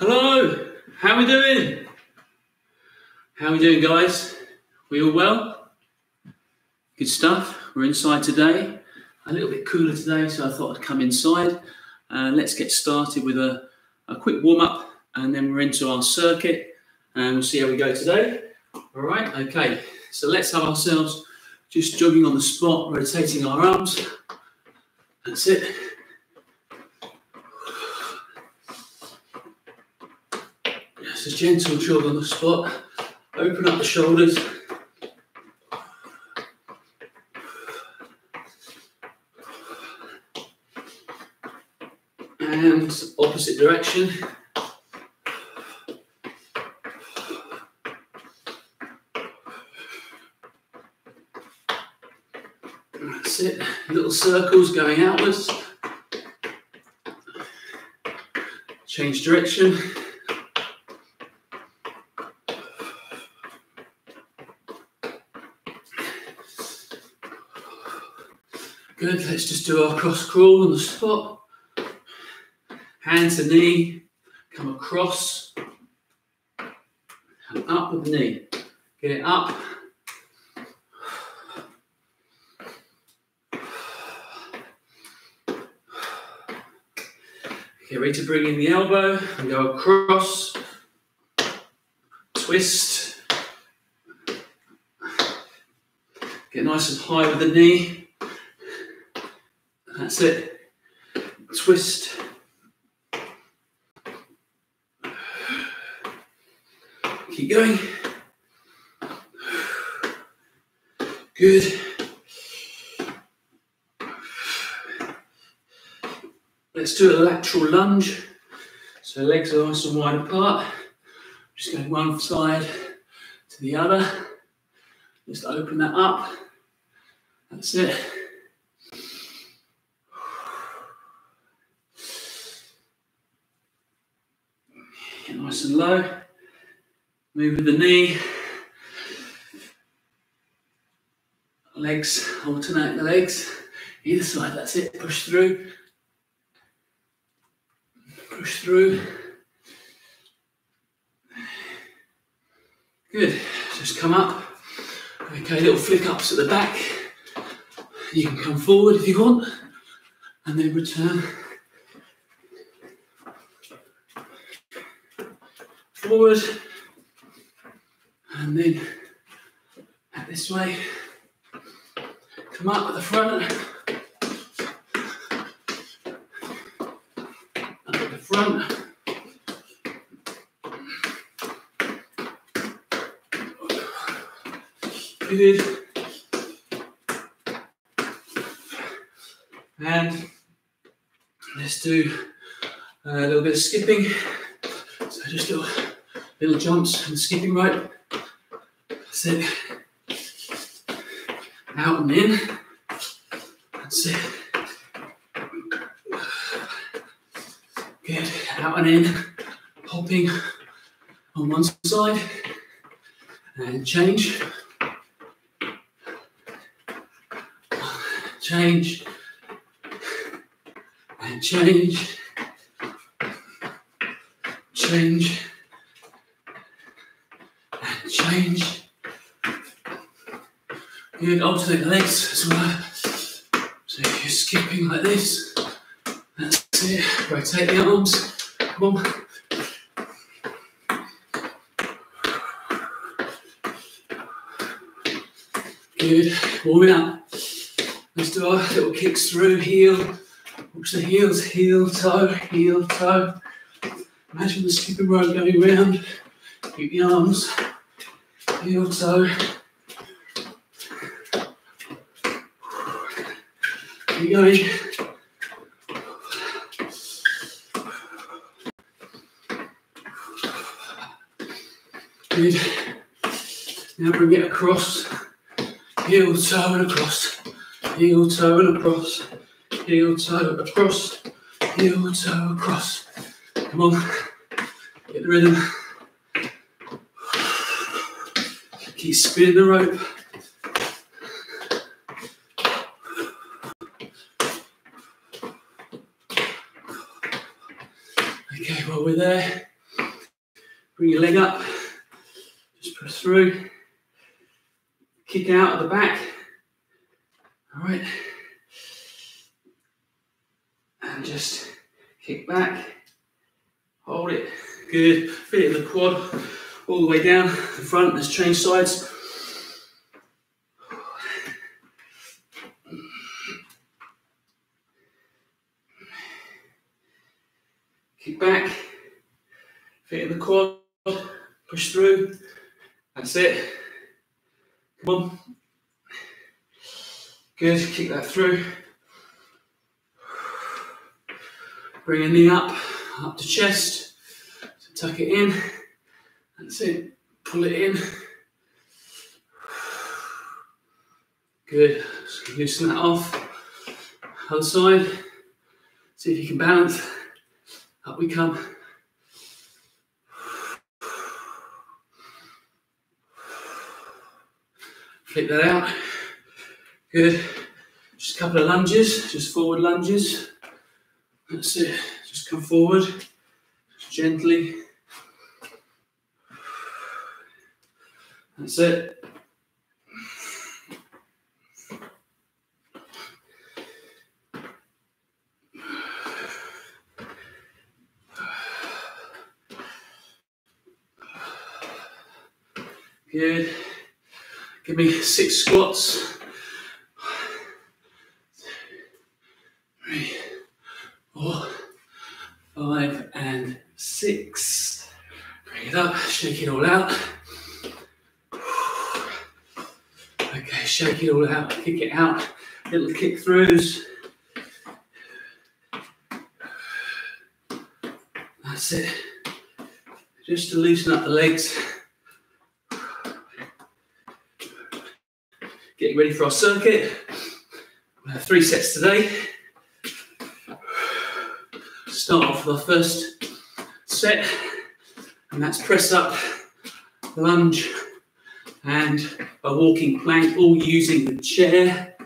Hello, how are we doing? How are we doing, guys? We all well? Good stuff. We're inside today. A little bit cooler today, so I thought I'd come inside. Let's get started with a quick warm-up, and then we're into our circuit, and we'll see how we go today. All right, okay. So let's have ourselves just jogging on the spot, rotating our arms. That's it. Just a gentle jog on the spot. Open up the shoulders. And opposite direction. That's it. Little circles going outwards. Change direction. Good, let's just do our cross crawl on the spot. Hand to knee, come across and up with the knee. Get it up. Get ready to bring in the elbow and go across. Twist. Get nice and high with the knee. That's it. Twist. Keep going. Good. Let's do a lateral lunge. So legs are nice and wide apart. Just going one side to the other. Just open that up. That's it. Nice and low, move with the knee, legs, alternate the legs, either side, that's it, push through, good, just come up, okay, little flick ups at the back, you can come forward if you want, and then return. Forward and then back this way. Come up at the front. Up at the front. Good. And let's do a little bit of skipping. So just little jumps and skipping rope. That's it. Out and in. That's it. Good. Out and in. Hopping on one side. And change. Change. And change. Change. Change. Good, alternate legs as well. So if you're skipping like this, that's it. Rotate the arms. Come on. Good, warming up. Let's do our little kicks through, heel. Watch the heels, heel, toe, heel, toe. Imagine the skipping rope going round. Keep the arms. Heel toe, keep going, good, now bring it across, heel toe and across, heel toe and across, heel toe across, heel toe across, come on, get the rhythm. Keep spinning the rope. Okay, well we're there. Bring your leg up, just press through, kick out of the back. All right, and just kick back, hold it, good, fit in the quad, all the way down, in front, let's change sides. Kick back, fit in the quad, push through, that's it, come on, good, kick that through, bring a knee up, up to chest, so tuck it in, that's it, pull it in, good, just loosen that off, other side, see if you can balance, up we come. Flip that out. Good. Just a couple of lunges, just forward lunges. That's it. Just come forward, just gently. That's it. Good. Give me 6 squats. 3, 4, 5, and 6. Bring it up, shake it all out. Okay, shake it all out, kick it out. Little kick throughs. That's it. Just to loosen up the legs. Getting ready for our circuit. We'll have 3 sets today. Start off with our first set, and that's press up, lunge, and a walking plank, all using the chair.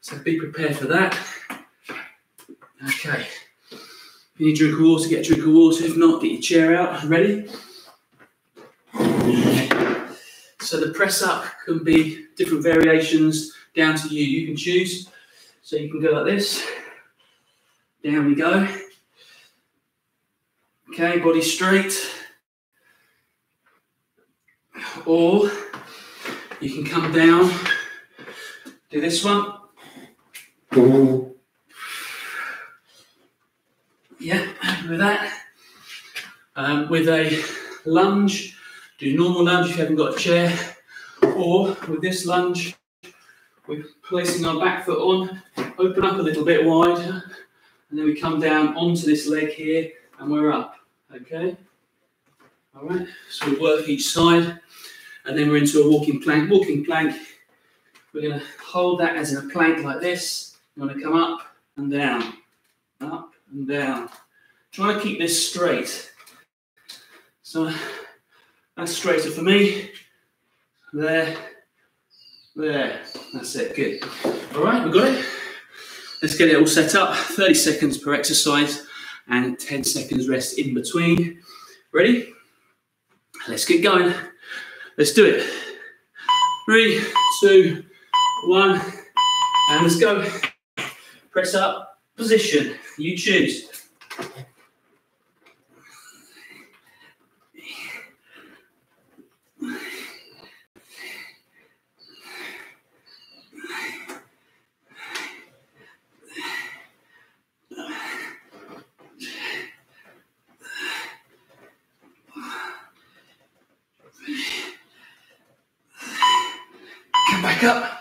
So be prepared for that. Okay. If you need a drink of water, get a drink of water. If not, get your chair out and ready. So the press up can be different variations down to you. You can choose. So you can go like this. Down we go. Okay, body straight. Or you can come down, do this one. Yeah, happy with that. With a lunge. Do normal lunge if you haven't got a chair, or with this lunge, we're placing our back foot on, open up a little bit wider, and then we come down onto this leg here, and we're up, okay? All right, so we work each side, and then we're into a walking plank. Walking plank, we're gonna hold that as in a plank like this. You wanna come up and down, up and down. Try to keep this straight. So, that's straighter for me. There, there. That's it, good. All right, we've got it. Let's get it all set up. 30 seconds per exercise and 10 seconds rest in between. Ready? Let's get going. Let's do it. 3, 2, 1, and let's go. Press up, position, you choose. Up,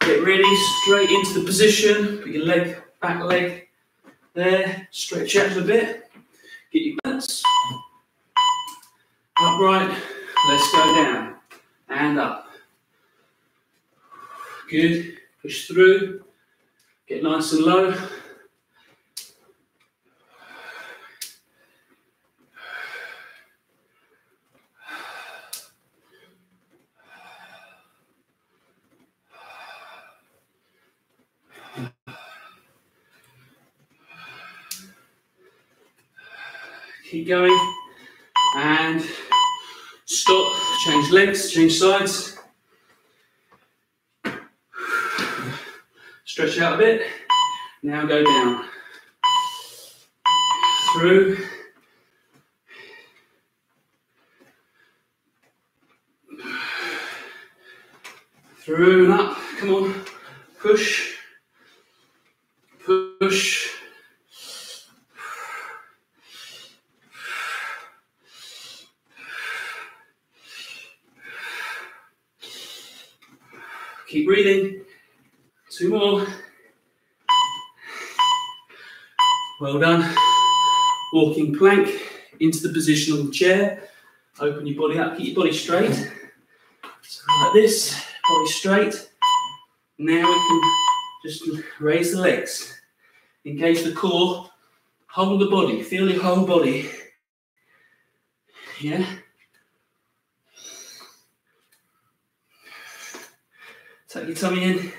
get ready, straight into the position, put your leg, back leg there, stretch out a bit, get your balance, upright, let's go down, and up, good, push through, get nice and low, keep going, and Stop, change lengths, change sides. Stretch out a bit. Now go down. Through. Through and up. Come on. Push. Push. Keep breathing. Two more. Well done. Walking plank into the position on the chair. Open your body up. Keep your body straight. So like this. Body straight. Now we can just raise the legs. Engage the core. Hold the body. Feel your whole body. Yeah. Tuck your tummy in.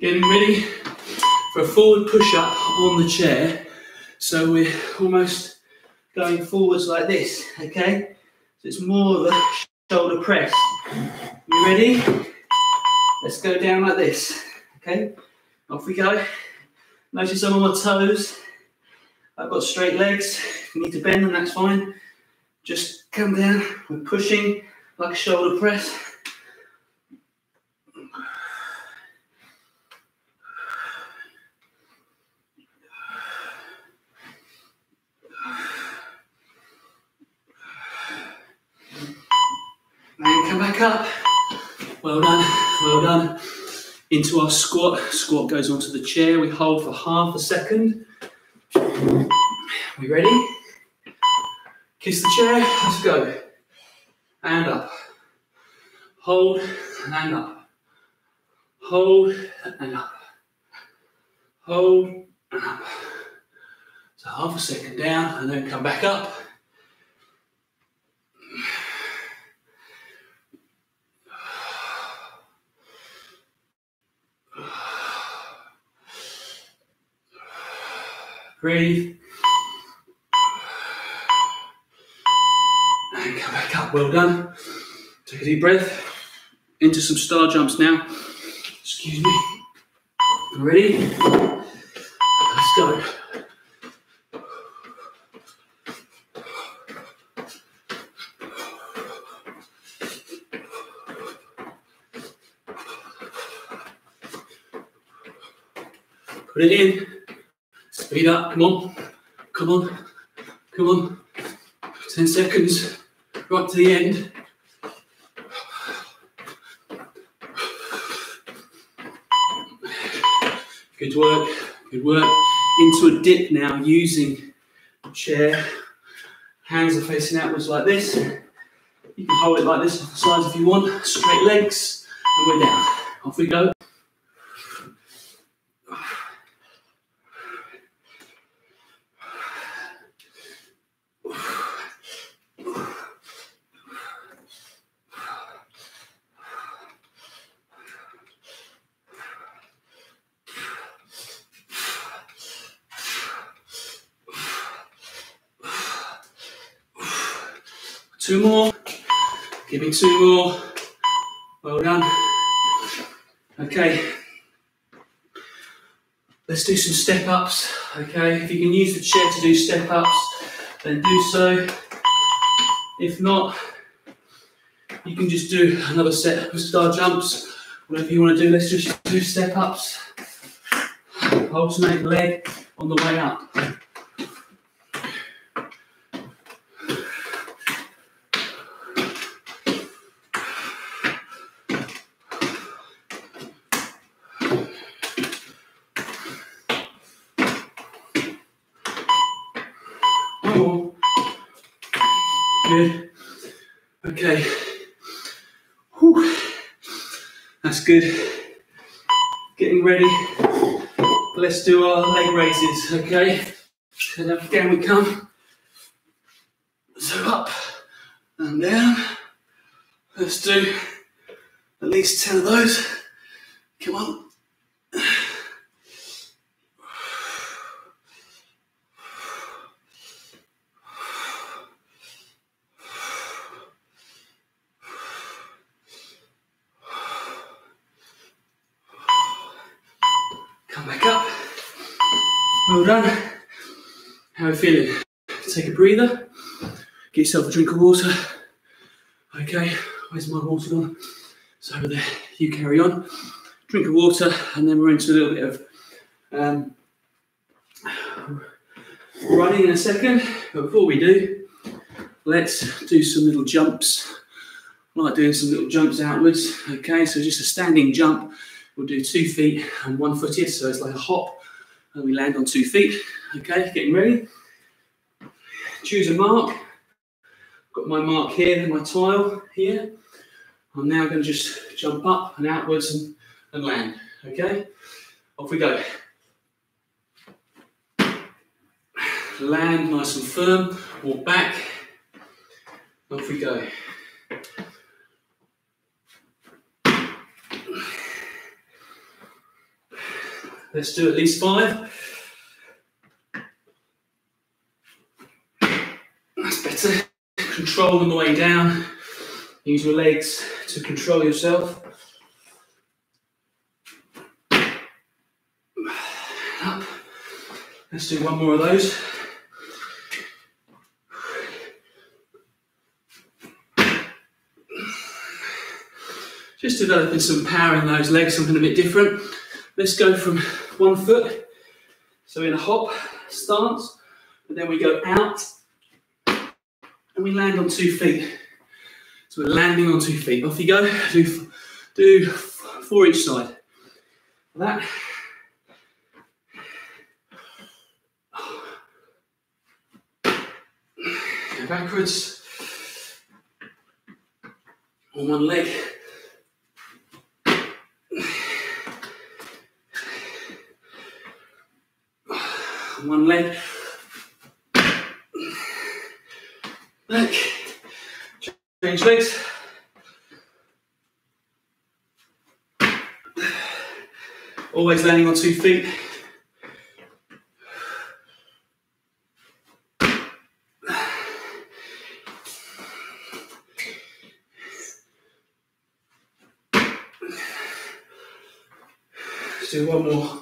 Getting ready for a forward push-up on the chair. So we're almost going forwards like this, okay? So it's more of a shoulder press. You ready? Let's go down like this, okay? Off we go. Notice I'm on my toes. I've got straight legs. If you need to bend them, that's fine. Just come down. We're pushing like a shoulder press. And come back up. Well done. Well done. Into our squat. Squat goes onto the chair. We hold for half a second. We ready? Kiss the chair. Let's go. And up. Hold and up. Hold and up. Hold and up. So half a second down and then come back up. Breathe. And come back up. Well done. Take a deep breath. Into some star jumps now. Excuse me. Ready? Let's go. Put it in. Speed up, come on, come on, come on. 10 seconds, right to the end. Good work, good work. Into a dip now, using the chair. Hands are facing outwards like this. You can hold it like this off the sides if you want. Straight legs, and we're down. Off we go. Two more. Give me two more. Well done. Okay. Let's do some step ups. Okay. If you can use the chair to do step ups, then do so. If not, you can just do another set of star jumps. Whatever you want to do, let's just do step ups. Alternate leg on the way up. Good. Okay. Whew. That's good. Getting ready. Let's do our leg raises, okay? And up, down we come. So up and down. Let's do at least 10 of those. Come on. Come back up. Well done. How are you feeling? Take a breather. Get yourself a drink of water. Okay, where's my water gone? It's over there. You carry on. Drink of water, and then we're into a little bit of running in a second. But before we do, let's do some little jumps. I like doing some little jumps outwards. Okay, so just a standing jump. We'll do 2 feet and 1 foot, so it's like a hop, and we land on 2 feet. Okay, getting ready. Choose a mark. Got my mark here, my tile here. I'm now going to just jump up and outwards and land. Okay, off we go. Land nice and firm, walk back, off we go. Let's do at least 5. That's better. Control on the way down. Use your legs to control yourself. Up. Let's do one more of those. Just developing some power in those legs, something a bit different. Let's go from 1 foot, so in a hop stance, but then we go out and we land on 2 feet. So we're landing on 2 feet. Off you go, do 4 each side. Like that. Go backwards. On one leg. One leg, back, change legs, always landing on 2 feet, let's do one more.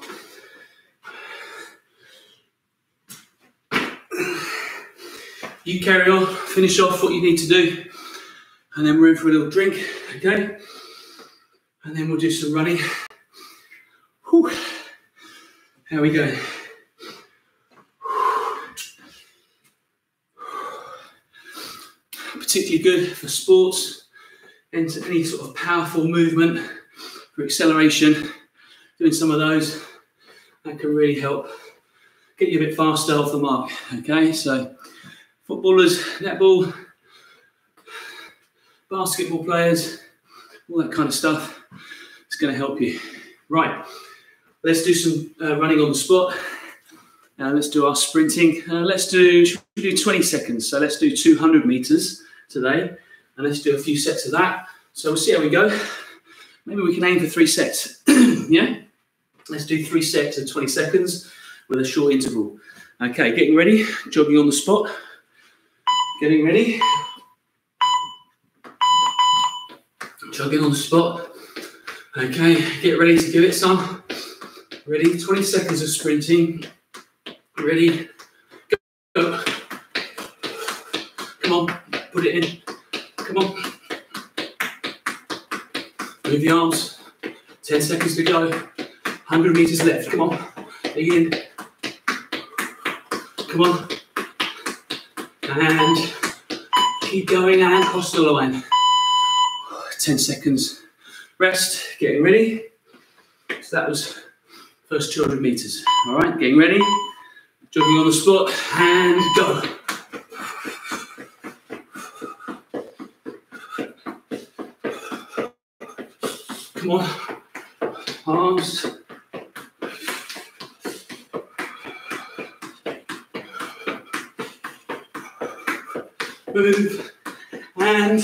You carry on, finish off what you need to do, and then we're in for a little drink, okay? And then we'll do some running. Whew. How are we going? Particularly good for sports, and any sort of powerful movement for acceleration. Doing some of those, that can really help get you a bit faster off the mark, okay? So, footballers, netball, basketball players, all that kind of stuff. It's going to help you. Right, let's do some running on the spot. Now let's do our sprinting. Should we do 20 seconds. So let's do 200 meters today, and let's do a few sets of that. So we'll see how we go. Maybe we can aim for 3 sets. Yeah, let's do 3 sets of 20 seconds with a short interval. Okay, getting ready. Jogging on the spot. Getting ready, jogging on the spot. Okay, get ready to give it some. Ready, 20 seconds of sprinting. Ready, go. Come on, put it in. Come on. Move the arms. 10 seconds to go. 100 meters left. Come on, dig in. Come on. And keep going and cross the line. 10 seconds rest, getting ready. So that was first 200 meters. All right, getting ready, jogging on the spot and go. Come on, arms. Move and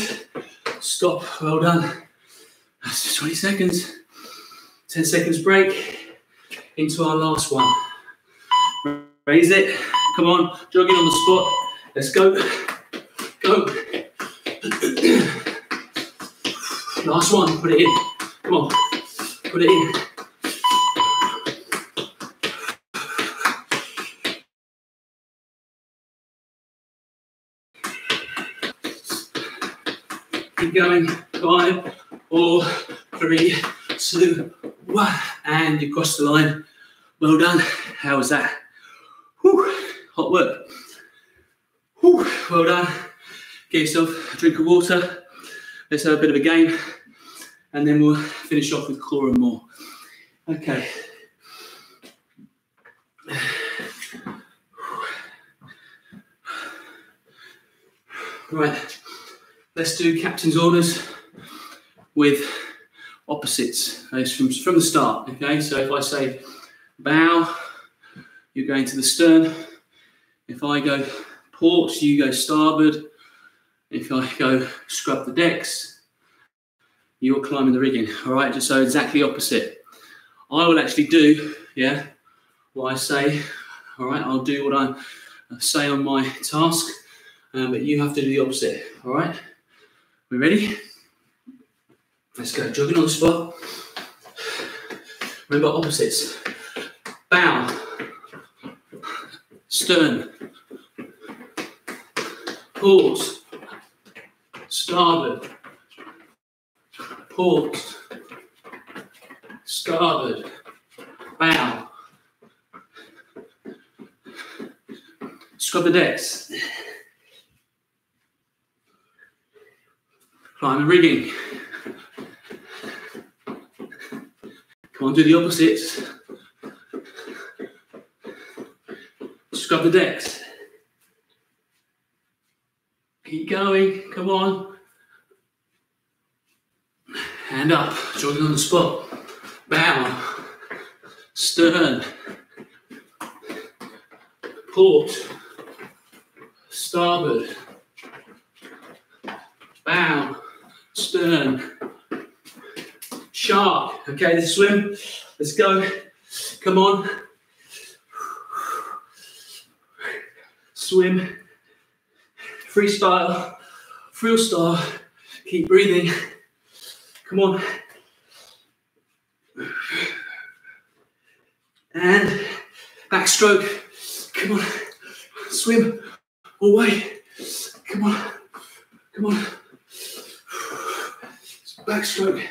stop. Well done. That's just 20 seconds. 10 seconds break into our last one. Raise it. Come on, jogging on the spot. Let's go. Go. Last one. Put it in. Come on. Put it in. Keep going. 5, 4, 3, 2, 1. And you cross the line. Well done. How was that? Whew. Hot work. Whew. Well done. Get yourself a drink of water. Let's have a bit of a game. And then we'll finish off with core and more. Okay. Right. Let's do captain's orders with opposites. It's from the start, okay? So if I say bow, you're going to the stern. If I go port, you go starboard. If I go scrub the decks, you're climbing the rigging, all right? Just so exactly opposite. I will actually do, yeah, what I say, all right? I'll do what I say on my task, but you have to do the opposite, all right? We ready? Let's go jogging on the spot. Remember opposites. Bow. Stern. Port. Starboard. Port. Starboard. Bow. Scrub the decks. Climb the rigging. Come on, do the opposites. Scrub the decks. Keep going, come on. Hand up, jogging on the spot. Bow, stern, port, starboard, bow, stern, shark. Okay, let's swim. Let's go. Come on. Swim. Freestyle. Freestyle. Keep breathing. Come on. And backstroke. Come on. Swim away. Come on. Come on. Backstroke.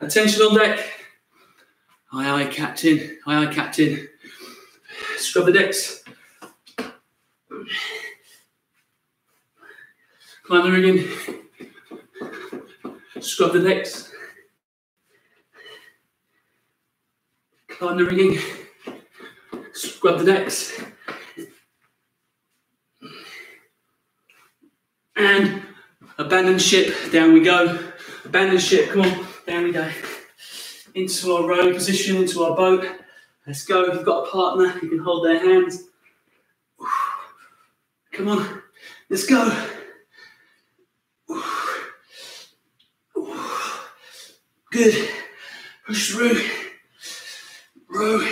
Attention on deck. Aye, aye, captain. Aye, aye, captain. Scrub the decks. Climb the rigging. Scrub the decks. Climb the rigging. Scrub the decks. And abandon ship. Down we go. Abandon ship. Come on. Down we go. Into our row position, into our boat. Let's go. If you've got a partner, you can hold their hands. Come on. Let's go. Good. Push through. Row.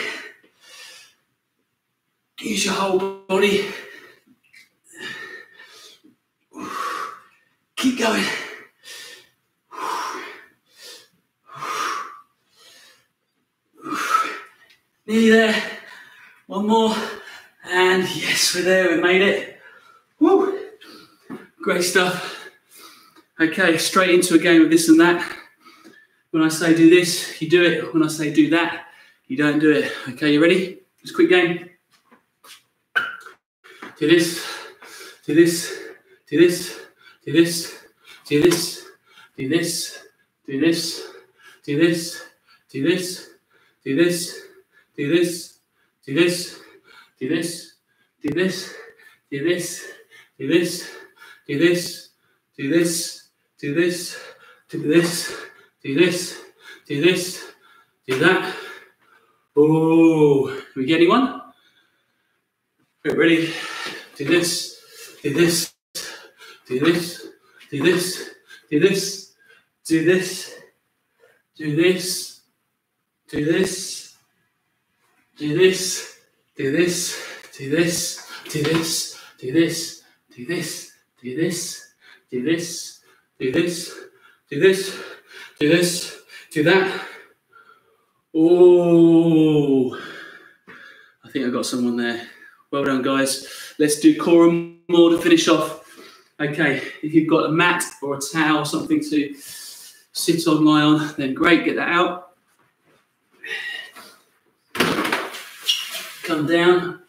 Use your whole body. Keep going. Nearly there. One more. And yes, we're there. We made it. Woo! Great stuff. Okay, straight into a game of this and that. When I say do this, you do it. When I say do that, you don't do it. Okay, you ready? Just a quick game. Do this. Do this. Do this. Do this. Do this. Do this. Do this. Do this. Do this. Do this. Do this, do this, do this, do this, do this, do this, do this, do this, do this, do this, do this, do this, do that. Oh, can we get anyone? Ready? Do this, do this, do this, do this, do this, do this, do this, do this, do this, do this, do this, do this, do this, do this, do this, do this, do this, do this, do this, do that. Oh, I think I got someone there. Well done, guys. Let's do core and more to finish off. Okay, if you've got a mat or a towel or something to sit on, lie on, then great, get that out. Come down.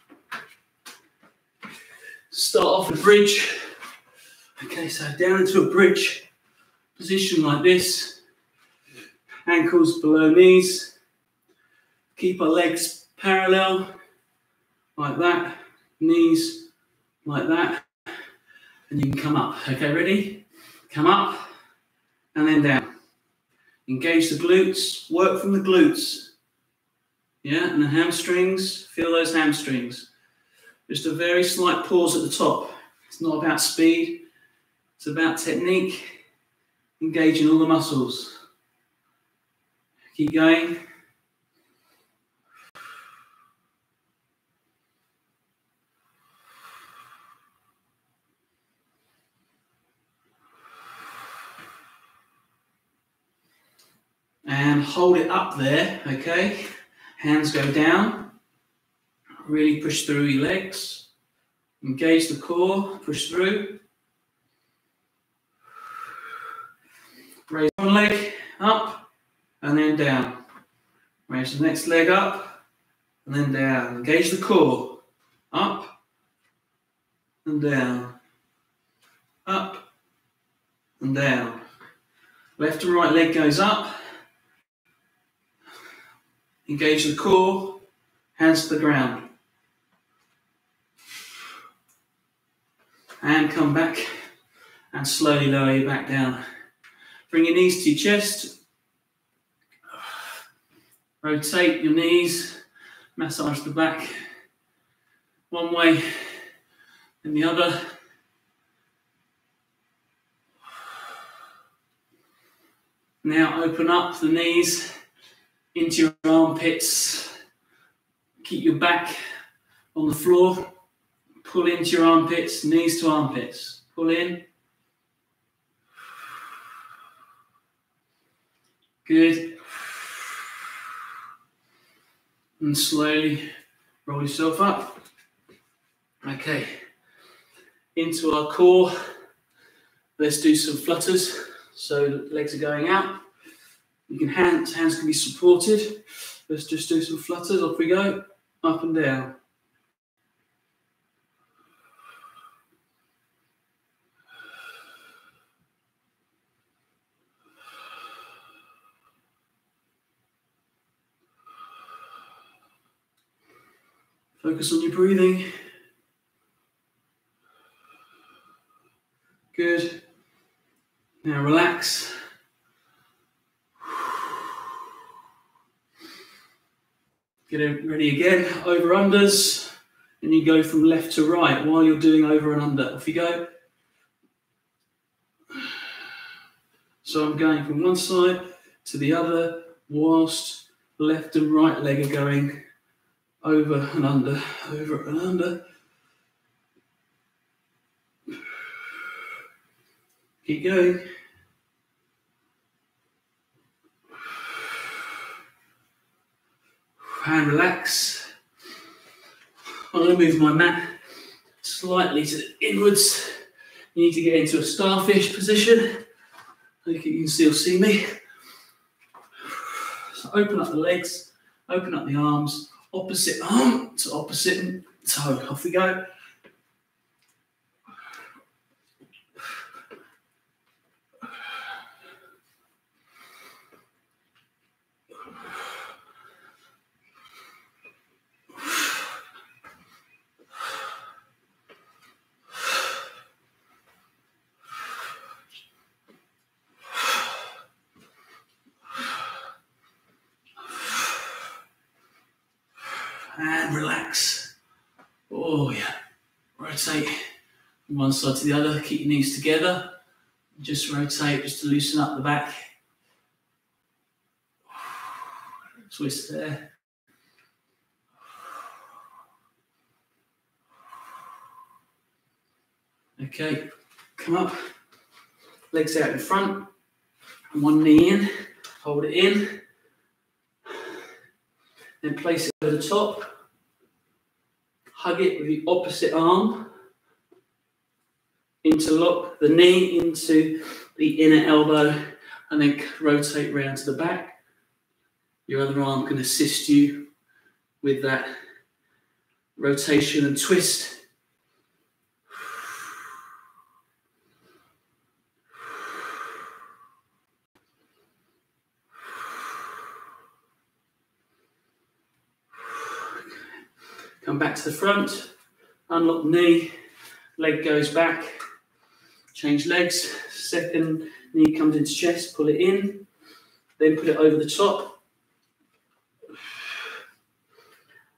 Start off with a bridge. Okay, so down into a bridge position like this. Ankles below knees. Keep our legs parallel like that. Knees like that. And you can come up. Okay, ready? Come up and then down. Engage the glutes. Work from the glutes. Yeah, and the hamstrings. Feel those hamstrings. Just a very slight pause at the top. It's not about speed. It's about technique. Engaging all the muscles. Keep going. And hold it up there, okay? Hands go down. Really push through your legs. Engage the core, push through. Raise one leg up and then down. Raise the next leg up and then down. Engage the core. Up and down. Up and down. Left and right leg goes up. Engage the core, hands to the ground. And come back and slowly lower your back down. Bring your knees to your chest. Rotate your knees, massage the back. One way and the other. Now open up the knees into your armpits. Keep your back on the floor. Pull into your armpits, knees to armpits. Pull in. Good. And slowly roll yourself up. Okay. Into our core. Let's do some flutters. So legs are going out. You can hands can be supported. Let's just do some flutters. Off we go. Up and down. Focus on your breathing. Good. Now relax. Get ready again, over-unders, and you go from left to right while you're doing over and under. Off you go. So I'm going from one side to the other whilst left and right leg are going over and under, over and under. Keep going. And relax. I'm going to move my mat slightly to the inwards. You need to get into a starfish position. You can still see me. So open up the legs, open up the arms, opposite arm to opposite toe. Off we go. And relax. Oh yeah. Rotate from one side to the other. Keep your knees together. Just rotate, just to loosen up the back. Twist there. Okay, come up, legs out in front, and one knee in, hold it in, then place it over the top, hug it with the opposite arm, interlock the knee into the inner elbow, and then rotate round to the back. Your other arm can assist you with that rotation and twist. Come back to the front, unlock knee, leg goes back, change legs, second knee comes into chest, pull it in, then put it over the top.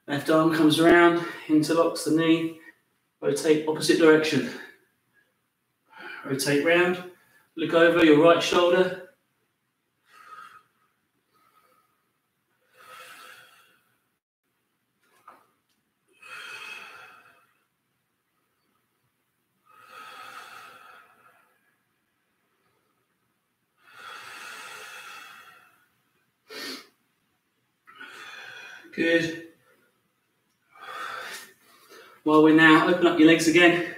Left arm comes around, interlocks the knee, rotate opposite direction. Rotate round, look over your right shoulder. Good. While we're now, open up your legs again.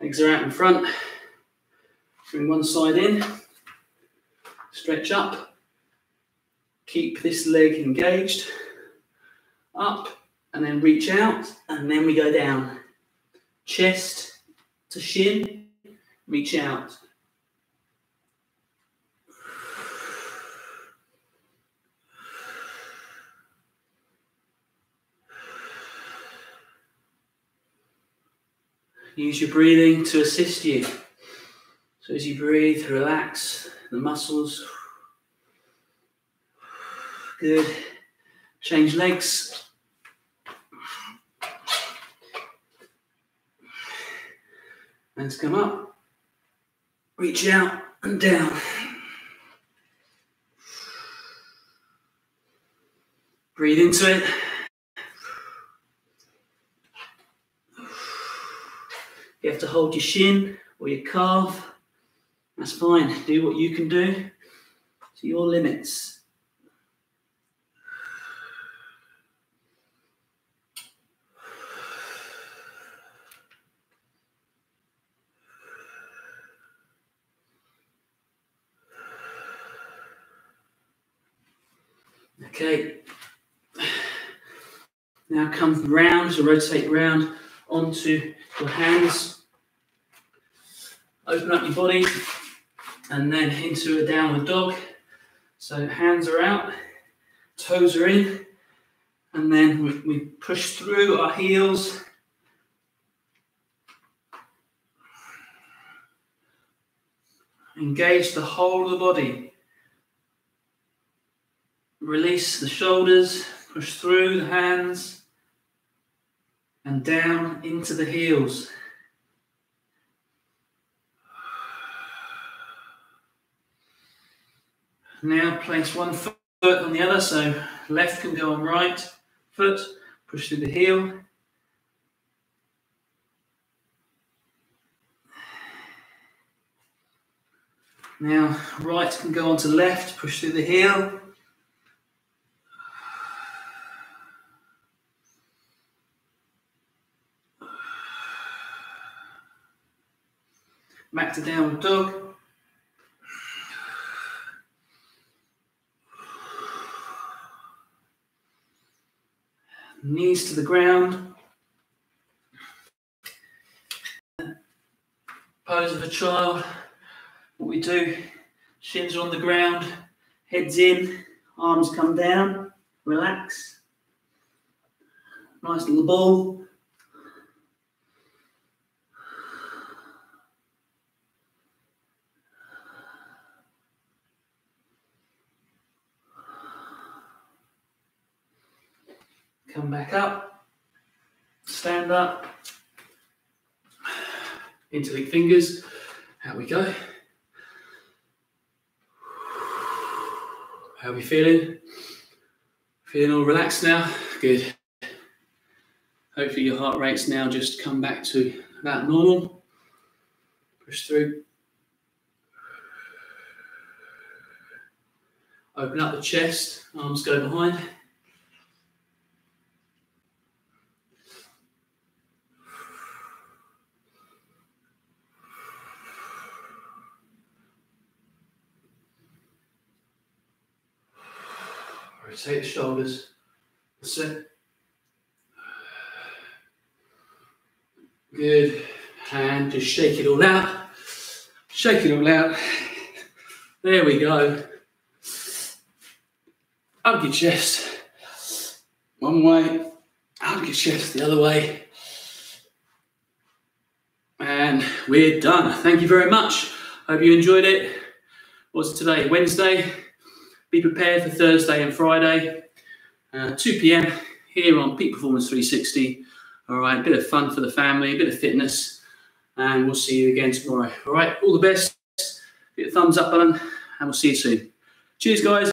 Legs are out in front. Bring one side in. Stretch up. Keep this leg engaged. Up and then reach out and then we go down. Chest to shin. Reach out. Use your breathing to assist you. So as you breathe, relax the muscles. Good. Change legs. Hands come up. Reach out and down. Breathe into it. You have to hold your shin or your calf. That's fine. Do what you can do to your limits. Okay. Now come round, so rotate round onto your hands, open up your body and then into a downward dog. So hands are out, toes are in, and then we push through our heels. Engage the whole of the body. Release the shoulders, push through the hands. And down into the heels. Now place one foot on the other, so left can go on right foot, push through the heel. Now right can go on to left, push through the heel. Back to downward dog. Knees to the ground. Pose of a child. What we do, shins are on the ground, heads in, arms come down, relax. Nice little ball. Come back up, stand up, interlink fingers, out we go. How are we feeling? Feeling all relaxed now? Good. Hopefully your heart rate's now just come back to about normal. Push through. Open up the chest, arms go behind. Rotate the shoulders. That's it. Good. And just shake it all out. Shake it all out. There we go. Up your chest. One way. Up your chest the other way. And we're done. Thank you very much. Hope you enjoyed it. What's today? Wednesday. Be prepared for Thursday and Friday, 2 p.m. here on Peak Performance 360. All right, a bit of fun for the family, a bit of fitness, and we'll see you again tomorrow. All right, all the best. Hit the thumbs up button, and we'll see you soon. Cheers, guys.